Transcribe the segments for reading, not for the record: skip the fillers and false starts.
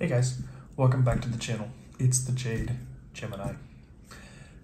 Hey guys, welcome back to the channel. It's the Jade Gemini.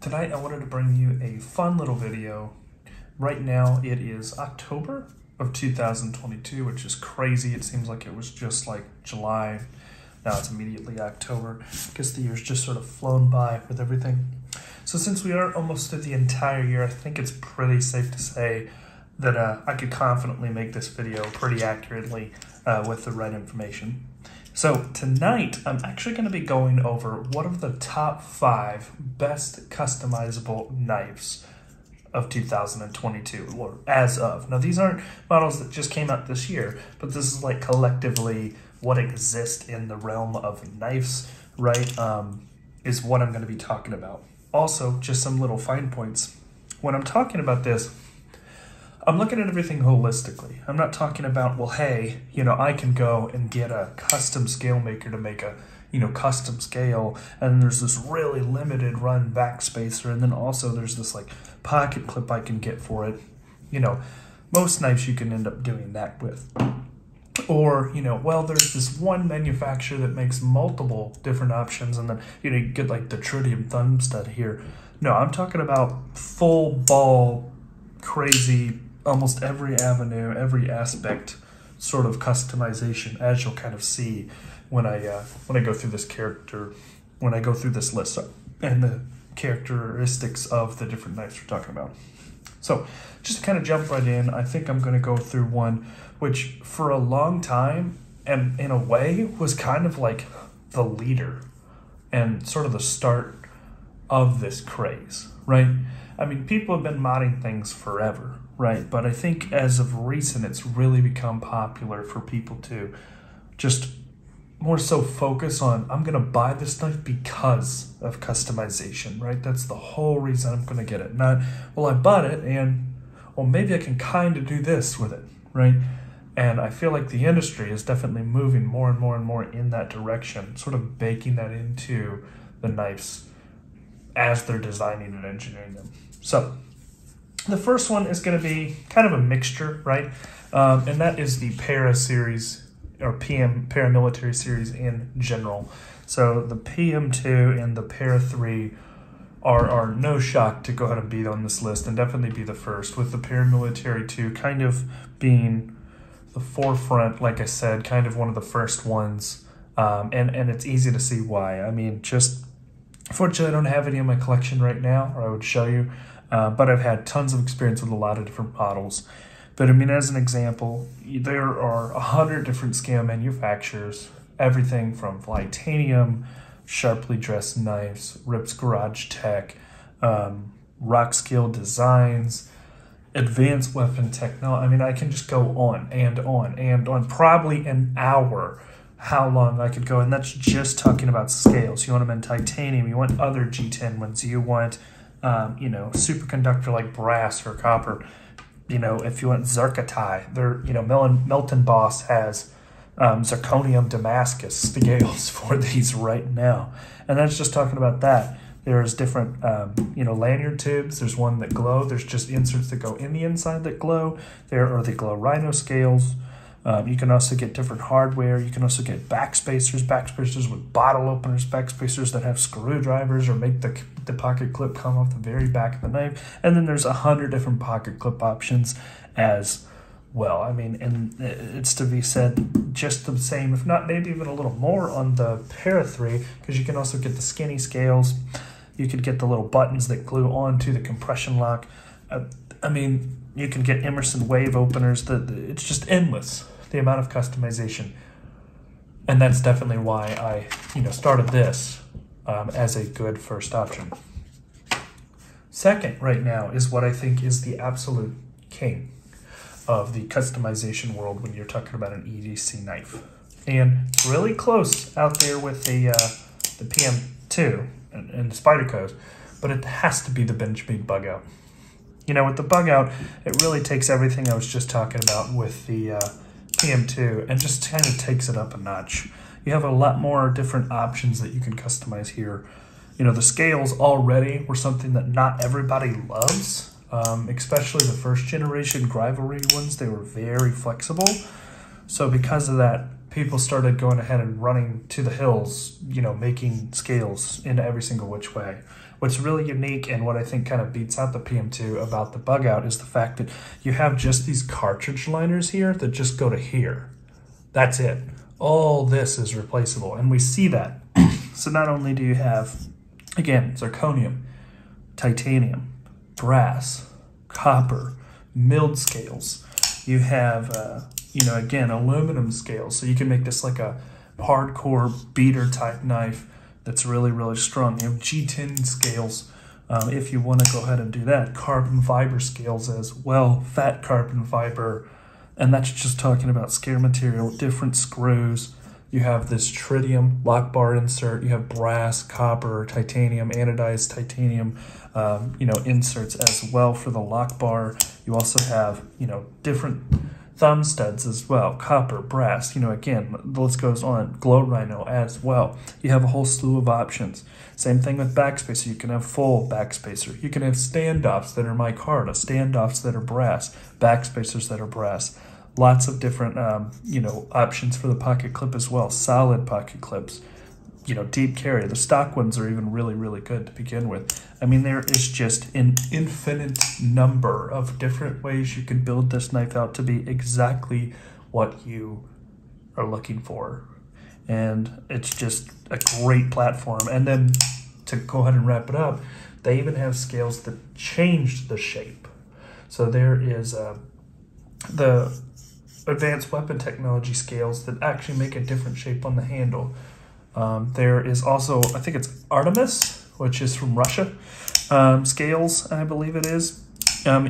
Tonight I wanted to bring you a fun little video. Right now it is October of 2022, which is crazy. It seems like it was just like July. Now it's immediately October. I guess the year's just sort of flown by with everything. So since we are almost through the entire year, I think it's pretty safe to say that I could confidently make this video pretty accurately with the right information. So tonight, I'm actually going to be going over one of the top 5 best customizable knives of 2022, or as of. Now, these aren't models that just came out this year, but this is like collectively what exists in the realm of knives, right, is what I'm going to be talking about. Also, just some little fine points. When I'm talking about this, I'm looking at everything holistically. I'm not talking about, well, hey, you know, I can go and get a custom scale maker to make a, you know, custom scale, and there's this really limited run back spacer, and then also there's this like pocket clip I can get for it. You know, most knives you can end up doing that with. Or, you know, well, there's this one manufacturer that makes multiple different options, and then, you know, you get like the tritium thumb stud here. No, I'm talking about full ball, crazy, almost every avenue, every aspect, sort of customization, as you'll kind of see when I go through this character, when I go through this list and the characteristics of the different knives we're talking about. So just to kind of jump right in, I think I'm going to go through one which for a long time, and in a way, was kind of like the leader and sort of the start of this craze, right? I mean, people have been modding things forever, right? But I think as of recent, it's really become popular for people to just more so focus on, I'm going to buy this knife because of customization, right? That's the whole reason I'm going to get it. Not, well, I bought it and, well, maybe I can kind of do this with it, right? And I feel like the industry is definitely moving more and more and more in that direction, sort of baking that into the knives as they're designing and engineering them. So the first one is going to be kind of a mixture, right? And that is the Para series, or Paramilitary series in general. So the PM2 and the Para 3 are no shock to go ahead and be on this list, and definitely be the first, with the Paramilitary 2 kind of being the forefront, like I said, kind of one of the first ones. And it's easy to see why. I mean, just fortunately, I don't have any in my collection right now, or I would show you. But I've had tons of experience with a lot of different models. But I mean, as an example, there are 100 different scale manufacturers, everything from Flytanium, sharply dressed knives, Rips Garage Tech, Rock Scale Designs, Advanced Weapon Technology. I mean, I can just go on and on and on, probably an hour how long I could go. And that's just talking about scales. You want them in titanium, you want other G10 ones, you want you know, superconductor like brass or copper. You know, if you want Zirkatai, there, you know, Melton Boss has zirconium Damascus scales for these right now, and that's just talking about that. There's different, you know, lanyard tubes. There's one that glow. There's just inserts that go in the inside that glow. There are the glow rhino scales. You can also get different hardware. You can also get backspacers with bottle openers, backspacers that have screwdrivers or make the pocket clip come off the very back of the knife. And then there's 100 different pocket clip options as well. I mean, and it's to be said just the same, if not maybe even a little more on the Para 3, because you can also get the skinny scales. You could get the little buttons that glue onto the compression lock. I mean, you can get Emerson wave openers. It's just endless, the amount of customization. And that's definitely why I, you know, started this as a good first option. Second right now is what I think is the absolute king of the customization world when you're talking about an EDC knife. And really close out there with the PM2 and the Spydercos, but it has to be the Benchmade bug out. You know, with the bug out, it really takes everything I was just talking about with the PM2 and just kind of takes it up a notch. You have a lot more different options that you can customize here. You know, the scales already were something that not everybody loves, especially the first generation Grivory ones. They were very flexible. So because of that, people started going ahead and running to the hills, you know, making scales into every single which way. What's really unique and what I think kind of beats out the PM2 about the bug out is the fact that you have just these cartridge liners here that just go to here. That's it. All this is replaceable, and we see that. So not only do you have, again, zirconium, titanium, brass, copper, milled scales. You have, you know, again, aluminum scales. So you can make this like a hardcore beater type knife that's really, really strong. You have G10 scales if you want to go ahead and do that. Carbon fiber scales as well, fat carbon fiber. And that's just talking about scale material, different screws. You have this tritium lock bar insert. You have brass, copper, titanium, anodized titanium, you know, inserts as well for the lock bar. You also have, you know, different thumb studs as well, copper, brass. You know, again, the list goes on. Glow Rhino as well. You have a whole slew of options. Same thing with backspacer. You can have full backspacer. You can have standoffs that are micarta, standoffs that are brass, backspacers that are brass. Lots of different, you know, options for the pocket clip as well. Solid pocket clips, you know, deep carry. The stock ones are even really, really good to begin with. I mean, there is just an infinite number of different ways you can build this knife out to be exactly what you are looking for. And it's just a great platform. And then to go ahead and wrap it up, they even have scales that change the shape. So there is the Advanced Weapon Technology scales that actually make a different shape on the handle. There is also, I think it's Artemis, which is from Russia, scales, I believe it is.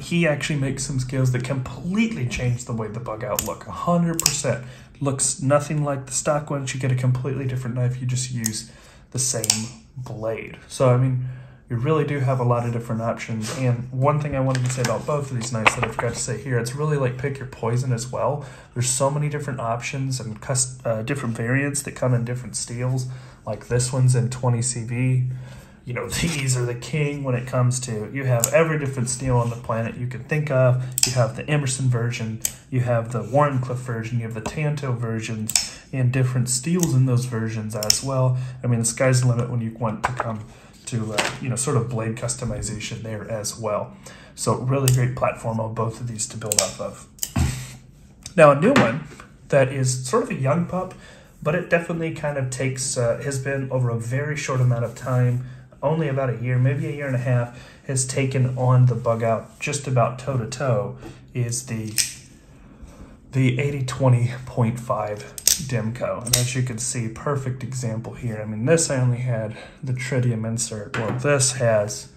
He actually makes some scales that completely change the way the bug out look, 100%. Looks nothing like the stock ones. You get a completely different knife. You just use the same blade. So, I mean, you really do have a lot of different options. And one thing I wanted to say about both of these knives that I forgot to say here, it's really like pick your poison as well. There's so many different options and different variants that come in different steels. Like this one's in 20CV. You know, these are the king when it comes to, you have every different steel on the planet you can think of. You have the Emerson version, you have the Warrencliffe version, you have the Tanto versions, and different steels in those versions as well. I mean, the sky's the limit when you want to come to you know, sort of blade customization there as well. So really great platform on both of these to build off of. Now a new one that is sort of a young pup, but it definitely kind of takes, has been over a very short amount of time, only about a year, maybe a year and a half, has taken on the bug out just about toe to toe, is the 8020.5 Demko. And as you can see, perfect example here. I mean, this I only had the tritium insert. Well, this has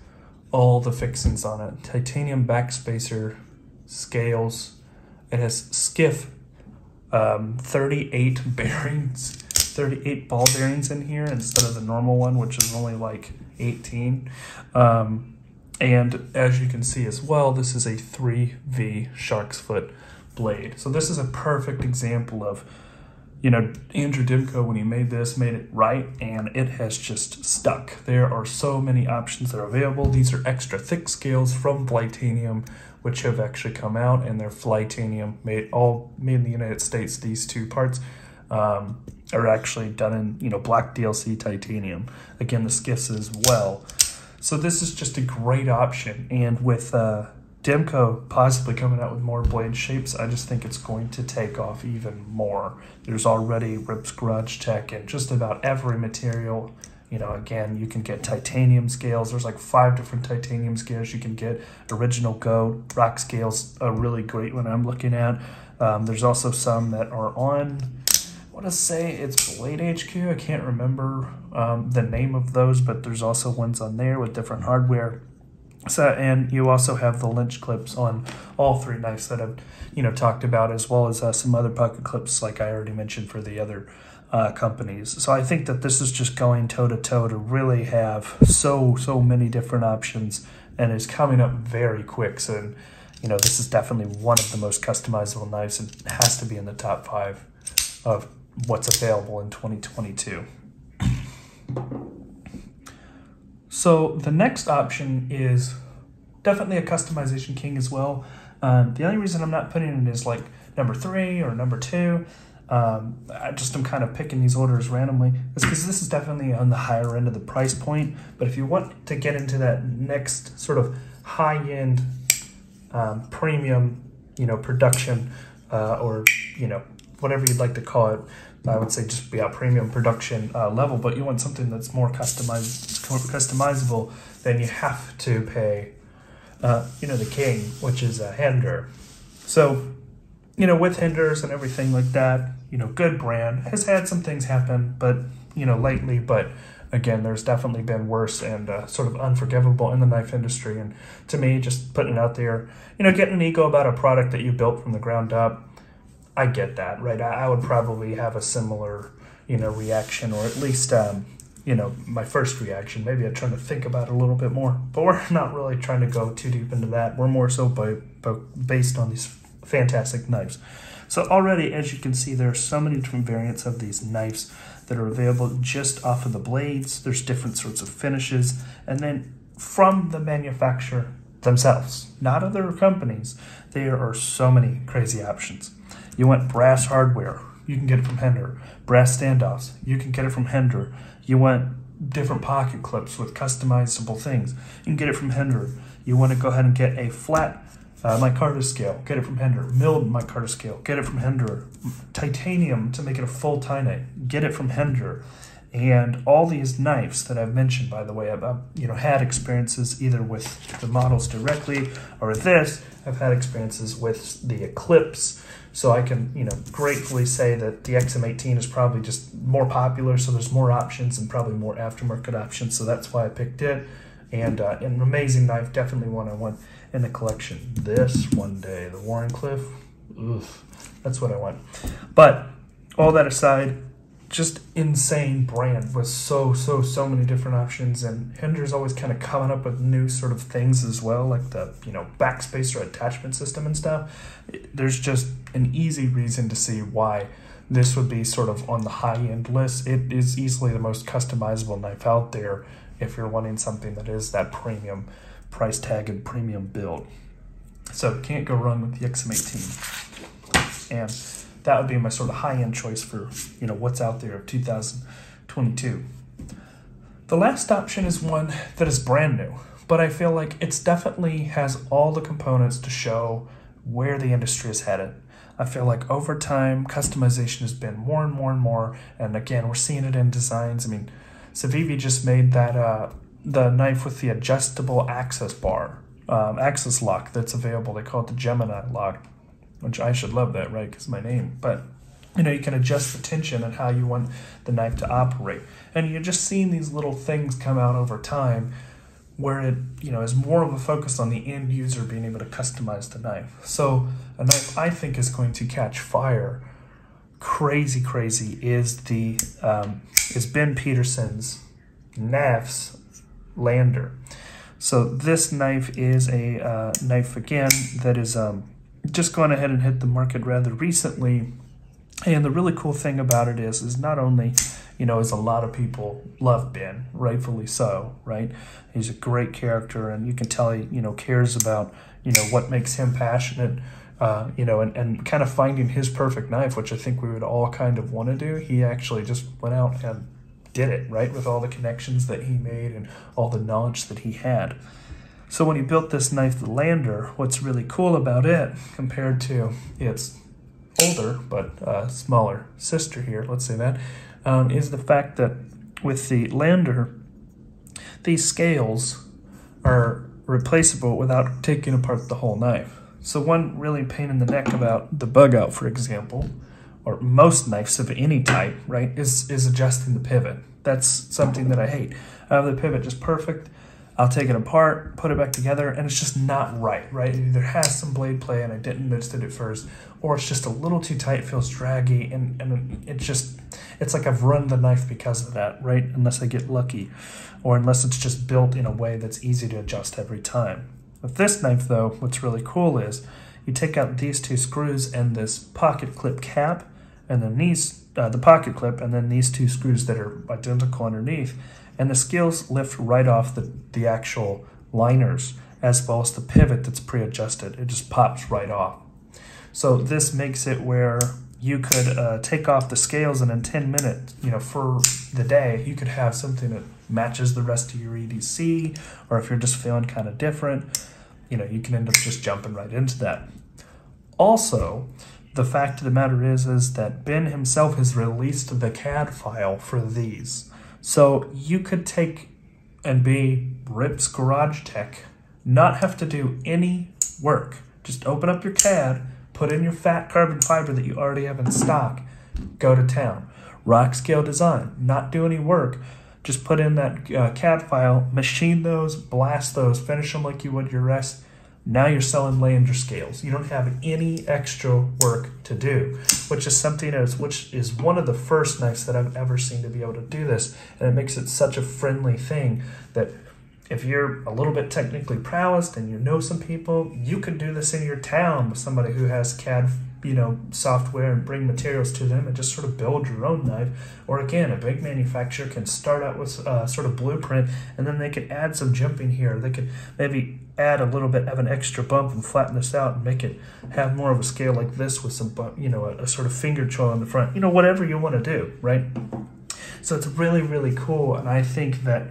all the fixings on it. Titanium backspacer, scales. It has SCIF 38 bearings, 38 ball bearings in here instead of the normal one, which is only like 18. And as you can see as well, this is a 3V shark's foot blade. So this is a perfect example of, you know, Andrew Demko, when he made this, made it right, and it has just stuck. There are so many options that are available. These are extra thick scales from Flytanium, which have actually come out, and they're Flytanium, all made in the United States. These two parts are actually done in, you know, black DLC titanium. Again, the Skiffs as well. So this is just a great option, and with Demko possibly coming out with more blade shapes, I just think it's going to take off even more. There's already Rips Garage Tech and just about every material. You know, again, you can get titanium scales. There's like 5 different titanium scales you can get. Original Go, Rock Scale's a really great one I'm looking at. There's also some that are on, I want to say it's Blade HQ. I can't remember the name of those, but there's also ones on there with different hardware. So, and you also have the Lynch clips on all 3 knives that I've, you know, talked about, as well as some other pocket clips like I already mentioned for the other companies. So I think that this is just going toe-to-toe to really have so many different options, and it's coming up very quick. So, you know, this is definitely one of the most customizable knives and has to be in the top 5 of what's available in 2022. So the next option is definitely a customization king as well. The only reason I'm not putting it is like number 3 or number 2. I just am kind of picking these orders randomly. It's because this is definitely on the higher end of the price point. But if you want to get into that next sort of high-end premium, production or, whatever you'd like to call it, I would say just be a premium production level, but you want something that's more customizable, then you have to pay, the king, which is a Hinderer. So, with Hinderers and everything like that, good brand, has had some things happen, but, lately, but again, there's definitely been worse and sort of unforgivable in the knife industry. And to me, just putting it out there, getting an ego about a product that you built from the ground up, I get that, right? I would probably have a similar, reaction, or at least, my first reaction. Maybe I'm trying to think about it a little bit more, but we're not really trying to go too deep into that. We're more so based on these fantastic knives. So already, as you can see, there are so many different variants of these knives that are available just off of the blades. There's different sorts of finishes, and then from the manufacturer themselves, not other companies, there are so many crazy options. You want brass hardware, you can get it from Hinderer. Brass standoffs, you can get it from Hinderer. You want different pocket clips with customizable things, you can get it from Hinderer. You want to go ahead and get a flat micarta scale, get it from Hinderer. Milled micarta scale, get it from Hinderer. Titanium to make it a full tinite, get it from Hinderer. And all these knives that I've mentioned, by the way, I've had experiences either with the models directly or with this. I've had experiences with the Eclipse. So I can, gratefully say that the XM18 is probably just more popular, so there's more options and probably more aftermarket options, so that's why I picked it. And an amazing knife, definitely one I want in the collection. This one day, the Warrencliffe, that's what I want. But all that aside, just insane brand with so many different options, and Hinderer's always kind of coming up with new sort of things as well, like the backspacer attachment system and stuff. There's just an easy reason to see why this would be sort of on the high-end list. It is easily the most customizable knife out there if you're wanting something that is that premium price tag and premium build. So can't go wrong with the XM18, and that would be my sort of high-end choice for, what's out there of 2022. The last option is one that is brand new, but I feel like it's definitely has all the components to show where the industry is headed. I feel like over time, customization has been more and more and more, and again, we're seeing it in designs. I mean, Civivi just made that the knife with the adjustable access bar, access lock that's available. They call it the Gemini lock, which I should love that, right, because my name. But, you can adjust the tension and how you want the knife to operate. And you're just seeing these little things come out over time where it, is more of a focus on the end user being able to customize the knife. So a knife I think is going to catch fire crazy is the, is Ben Peterson's NAF's Lander. So this knife is a knife, again, that is, just gone ahead and hit the market rather recently. And the really cool thing about it is not only, is a lot of people love Ben, rightfully so, right? He's a great character, and you can tell he, cares about, what makes him passionate, and kind of finding his perfect knife, which I think we would all kind of want to do. He actually just went out and did it, right? With all the connections that he made and all the knowledge that he had. So when he built this knife, the Lander, what's really cool about it compared to its older but smaller sister here, let's say that, is the fact that with the Lander, these scales are replaceable without taking apart the whole knife. So one really pain in the neck about the bug out, for example, or most knives of any type, right, is adjusting the pivot. That's something that I hate. I have the pivot just perfect. I'll take it apart, put it back together, and it's just not right, right? It either has some blade play, and I didn't notice it at first, or it's just a little too tight, feels draggy, and it just, it's like I've run the knife because of that, right? Unless I get lucky, or unless it's just built in a way that's easy to adjust every time. With this knife, though, what's really cool is you take out these two screws and this pocket clip cap, and then these, the pocket clip, and then these two screws that are identical underneath, and the scales lift right off the actual liners, as well as the pivot that's pre-adjusted. It just pops right off. So this makes it where you could take off the scales, and in 10 minutes, you know, for the day, you could have something that matches the rest of your EDC, or if you're just feeling kind of different, you know, you can end up just jumping right into that. Also, the fact of the matter is that Ben himself has released the CAD file for these. So you could take and be Rips Garage Tech, not have to do any work. Just open up your CAD, put in your fat carbon fiber that you already have in stock, go to town. Rock Scale Design, not do any work. Just put in that CAD file, machine those, blast those, finish them like you would your rest. Now you're selling Lander scales. You don't have any extra work to do, which is something else, which is one of the first knives that I've ever seen to be able to do this. And it makes it such a friendly thing that if you're a little bit technically prowess and you know some people, you could do this in your town with somebody who has CAD, you know, software, and bring materials to them and just sort of build your own knife. Or again, a big manufacturer can start out with sort of blueprint, and then they could add some jumping here. They could maybe add a little bit of an extra bump and flatten this out and make it have more of a scale like this with some bump, you know, a sort of finger choil on the front, you know, whatever you want to do, right? So it's really, really cool. And I think that,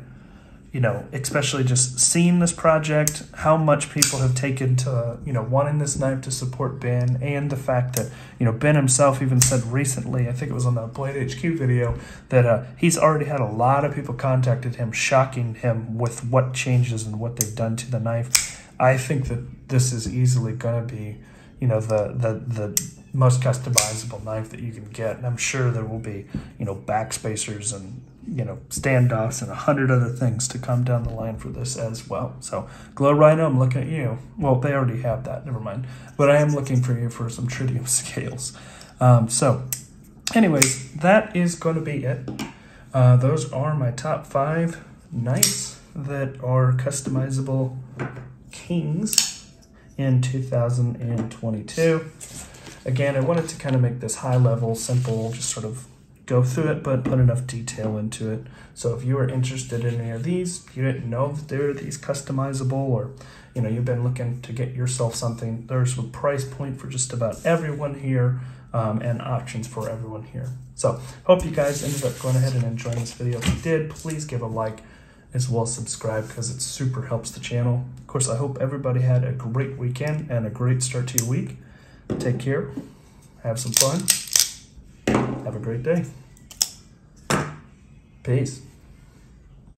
you know, especially just seeing this project, how much people have taken to, you know, wanting this knife to support Ben, and the fact that, you know, Ben himself even said recently, I think it was on the Blade HQ video, that he's already had a lot of people contacted him, shocking him with what changes and what they've done to the knife. I think that this is easily going to be, you know, the most customizable knife that you can get. And I'm sure there will be, you know, backspacers and, you know, standoffs and 100 other things to come down the line for this as well. So Glow Rhino, I'm looking at you. Well, they already have that, never mind. But I am looking for you for some tritium scales. So anyways, that is going to be it. Those are my top 5 knives that are customizable kings in 2022. Again, I wanted to kind of make this high level, simple, just sort of go through it, but put enough detail into it. So if you are interested in any of these, you didn't know that there are these customizable, or, you know, you've been looking to get yourself something, there's a price point for just about everyone here, and options for everyone here. So hope you guys ended up going ahead and enjoying this video. If you did, please give a like, as well as subscribe, because it super helps the channel. Of course, I hope everybody had a great weekend and a great start to your week. Take care, have some fun, have a great day. Peace.